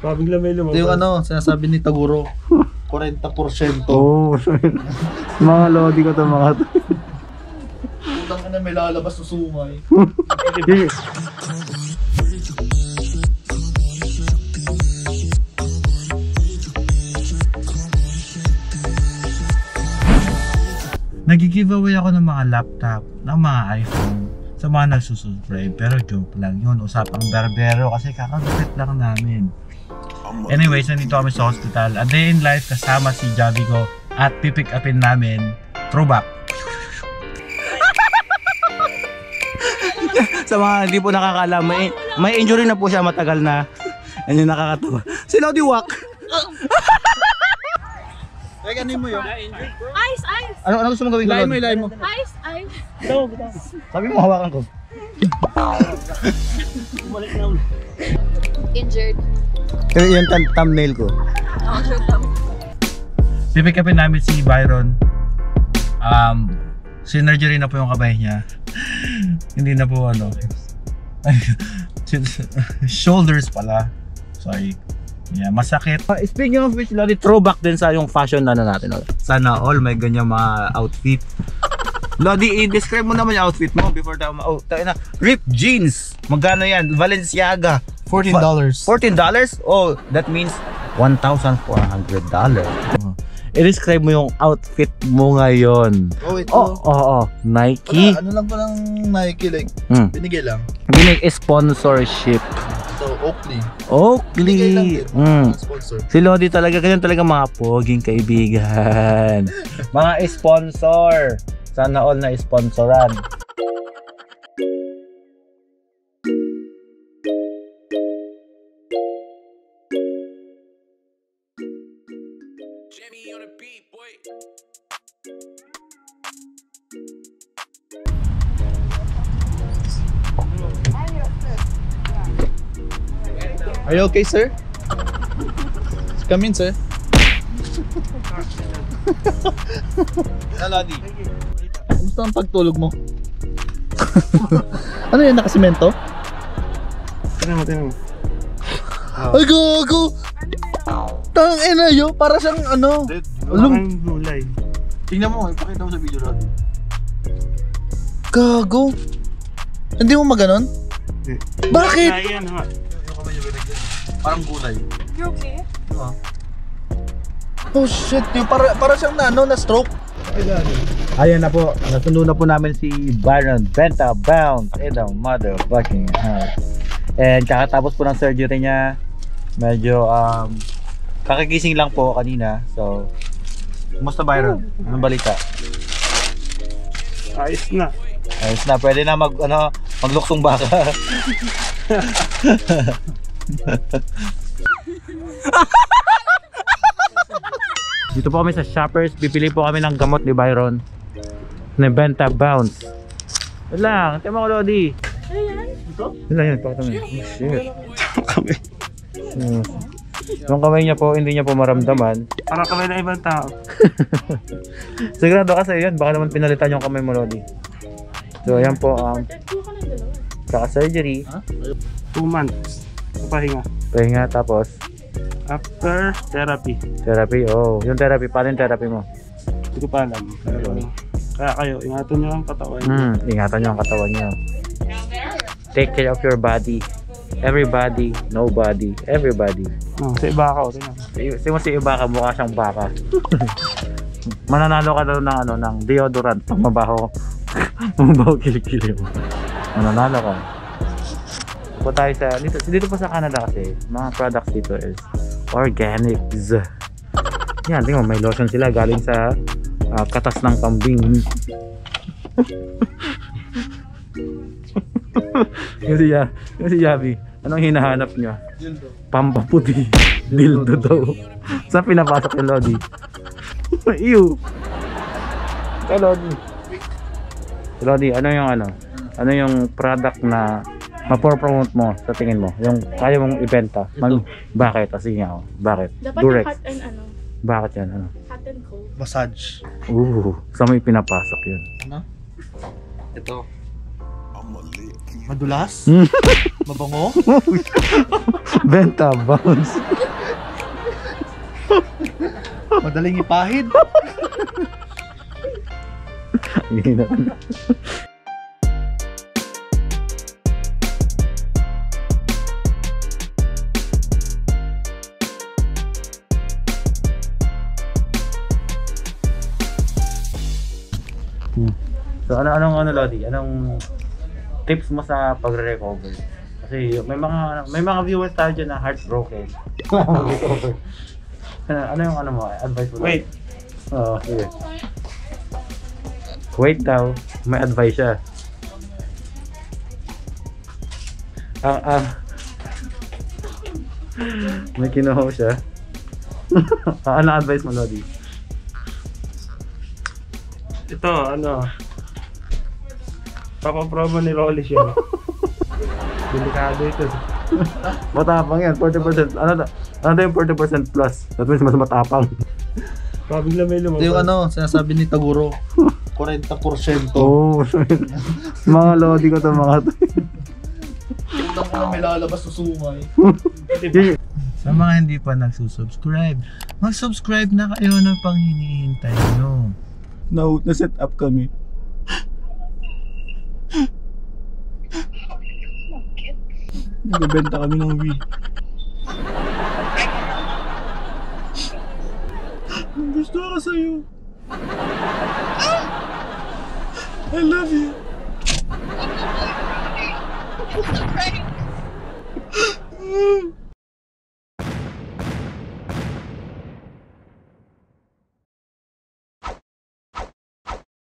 Bagong lamay lumabas. Yung ano, sinasabi ni Taguro, 40%. Oo, oh, mga lodi ko ito mga ito. Putang ka na may lalabas na sumay. Nag-giveaway ako ng mga laptop, ng mga iPhone sa mga nagsusubscribe, pero joke lang yun, usapang barbero kasi kakagupit lang namin. Anyways, nandito kami sa hospital, a day in life kasama si Javi ko at pipick upin namin, throwback. Sa mga hindi po nakakaalam, may injury na po siya matagal na, yan yung nakakatawa. Si Lodi Wak! Teka, ano mo yun? Ice, ice! Ano gusto mong gawin ko? Ilayin mo. Ice, ice! Sabi mo, hawakan ko. Bumalik na ulit. Injured. Kasi yung thumbnail ko. Pipick upin namin si Byron. Synergy na po yung kabay niya. Hindi na po ano. Shoulders pala. Sorry. Yeah, masakit. Speaking of which, Lodi, throwback din sa yung fashion na natin. Sana all may ganyan mga outfit. Lodi, i-describe mo naman yung outfit mo before tayo na. Ripped jeans. Magkano yan? Balenciaga. $14. $14? Oh, that means $1,400. I-describe mo yung outfit mo ngayon. Oh, ito. Oh. Nike. Ano lang palang Nike, like, binigay lang. Binigay sponsorship. So, Oakley. Sponsor. Si Lodi talaga, ganyan talaga mga poging kaibigan. Mga sponsor. Sana all na sponsoran. Are you okay, sir? Come in, sir. Lodi. Kamusta ang pagtulog mo? Ano yan, nakasimento? Tignan mo. Ay, go! Tang ina yo, para siyang ano. Gulay. Tingnan mo, ipakita mo sa video natin. Gago. Hindi mo maganon? Hindi. Bakit? Ayan ha. Parang gulay. You okay? Oo. Oh shit, yung para siyang na stroke. Ayan na po, natundo na po namin si Byron Benta Bounce in the motherfucking house. And kakatapos po ng surgery niya. Medyo kakagising lang po kanina. So, kumusta Byron? Anong balita? Ayos na, pwede na magluksong baka. Dito po kami sa Shoppers, bibili po kami ng gamot ni Byron na Benta Bounce. Wala, ang tema ko Lodi. Wala yan, pakita mo. Oh shit. Yung kamay niya po, hindi niya po maramdaman. Parang kamay ng ibang tao. Sigurado kasi yun, baka naman pinalitan yung kamay mo Lodi. So ayan po, saka surgery. 2 months. Pahinga tapos after therapy. Oh, yung therapy, paano yung therapy mo? Hindi ko pa alam. Kaya kayo, ingatan nyo ang katawan nyo. Ingatan nyo ang katawan nyo. Take care of your body. Everybody, nobody, everybody. Si Ibaka o, si Ibaka, mukha siyang baka. Mananalo ka daw ng deodorant pag mabaho kilikili mo. Mananalo ka. Po tayo sa dito po sa Canada kasi mga products dito is organics. Yan, tingnan mo, may lotion sila galing sa katas ng kambing. Yung si Javi, anong hinahanap niya? Pampaputi. Dildo daw. Saan pinapasok yung Lodi? Ew. Lodi, ano yung product na ma-promote mo sa tingin mo? Yung kaya mong ibenta? Bakit? Sige nga ako. Bakit? Dapat Durex. Hot and ano? Bakit yan? Ano? Hot and cold. Massage. Saan mo ipinapasok yun? Ano? Ito. Madulas? Mabango? Benta, bounce. Madaling ipahid. So anong Lodi? Anong tips mo sa pagre-recover? Kasi may mga viewers tayo dyan na heartbroken. Ano yung ano mo? Advice mo? Wait. Oo, sige. Wait daw, may advice siya. May kinuha siya. Ano advice mo, Lodi? Ito, ano? Papapromo ni Rolly siya. Delikado ito. Matapang yan, 40%. Ano yung 40% plus? That means mas matapang. Pabigla may lumabas. Yung ano, sinasabi ni Taguro. 40%. Oh, mga Lodi ko ito mga ito. Tignan ko na may lalabas susumay. Sa mga hindi pa nagsusubscribe, mag-subscribe na kayo ng pang hinihintay nyo. Na-set up kami. Nagbebenta kami ng weed. Gusto ko sa'yo. I love you.